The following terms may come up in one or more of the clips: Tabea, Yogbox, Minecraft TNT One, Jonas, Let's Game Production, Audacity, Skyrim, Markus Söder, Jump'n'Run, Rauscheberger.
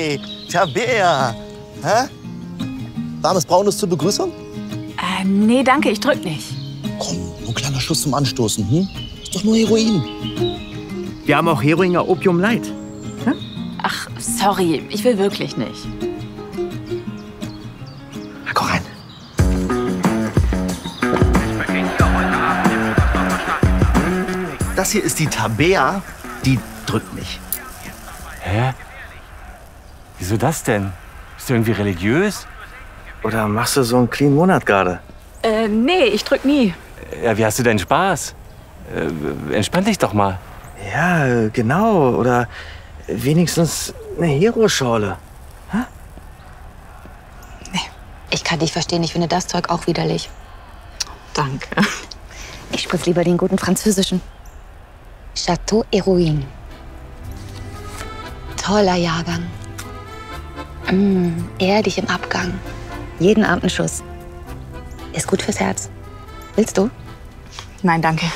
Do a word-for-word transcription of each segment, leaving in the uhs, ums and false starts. Hi, Tabea. Hä? Warmes Braunes zur Begrüßung? Äh, nee, danke, ich drück nicht. Komm, nur ein kleiner Schuss zum Anstoßen, hm? Ist doch nur Heroin. Wir haben auch Heroinger Opium Light. Hm? Ach, sorry, ich will wirklich nicht. Na, komm rein. Das hier ist die Tabea, die drückt mich. Hä? Wieso das denn? Bist du irgendwie religiös? Oder machst du so einen clean Monat gerade? Äh, nee, ich drück nie. Ja, wie hast du denn Spaß? Äh, entspann dich doch mal. Ja, genau. Oder wenigstens eine Hero-Schorle. Hä? Nee, ich kann dich verstehen. Ich finde das Zeug auch widerlich. Danke. Ich sprich lieber den guten französischen. Chateau Héroïne. Toller Jahrgang. Mmh, erdig im Abgang. Jeden Abend einen Schuss. Ist gut fürs Herz. Willst du? Nein, danke.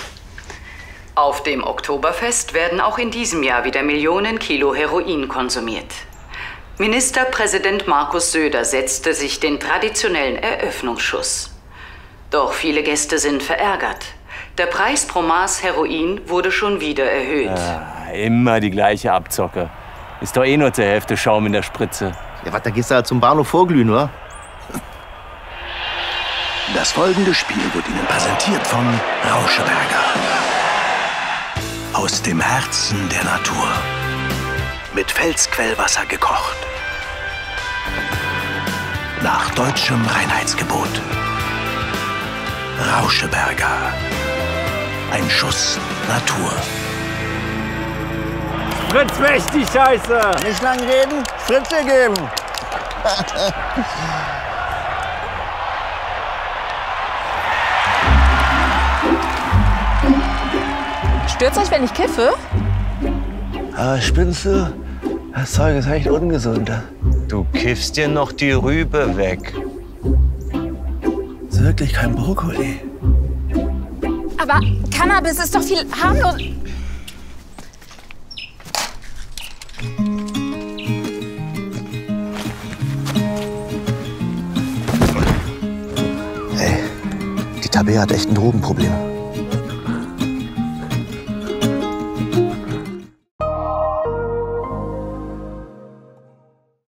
Auf dem Oktoberfest werden auch in diesem Jahr wieder Millionen Kilo Heroin konsumiert. Ministerpräsident Markus Söder setzte sich den traditionellen Eröffnungsschuss. Doch viele Gäste sind verärgert. Der Preis pro Maß Heroin wurde schon wieder erhöht. Ah, immer die gleiche Abzocke. Ist doch eh nur zur Hälfte Schaum in der Spritze. Ja, was, da gehst du halt zum Bahnhof vorglühen, oder? Das folgende Spiel wird Ihnen präsentiert von Rauscheberger. Aus dem Herzen der Natur. Mit Felsquellwasser gekocht. Nach deutschem Reinheitsgebot. Rauscheberger. Ein Schuss Natur. Spritz weg, die Scheiße! Nicht lang reden, Spritze geben! Stört's euch, wenn ich kiffe? Aber spinnst du? Das Zeug ist echt ungesund. Du kiffst dir noch die Rübe weg. Das ist wirklich kein Brokkoli. Aber Cannabis ist doch viel harmlos. Ey, die Tabea hat echt ein Drogenproblem.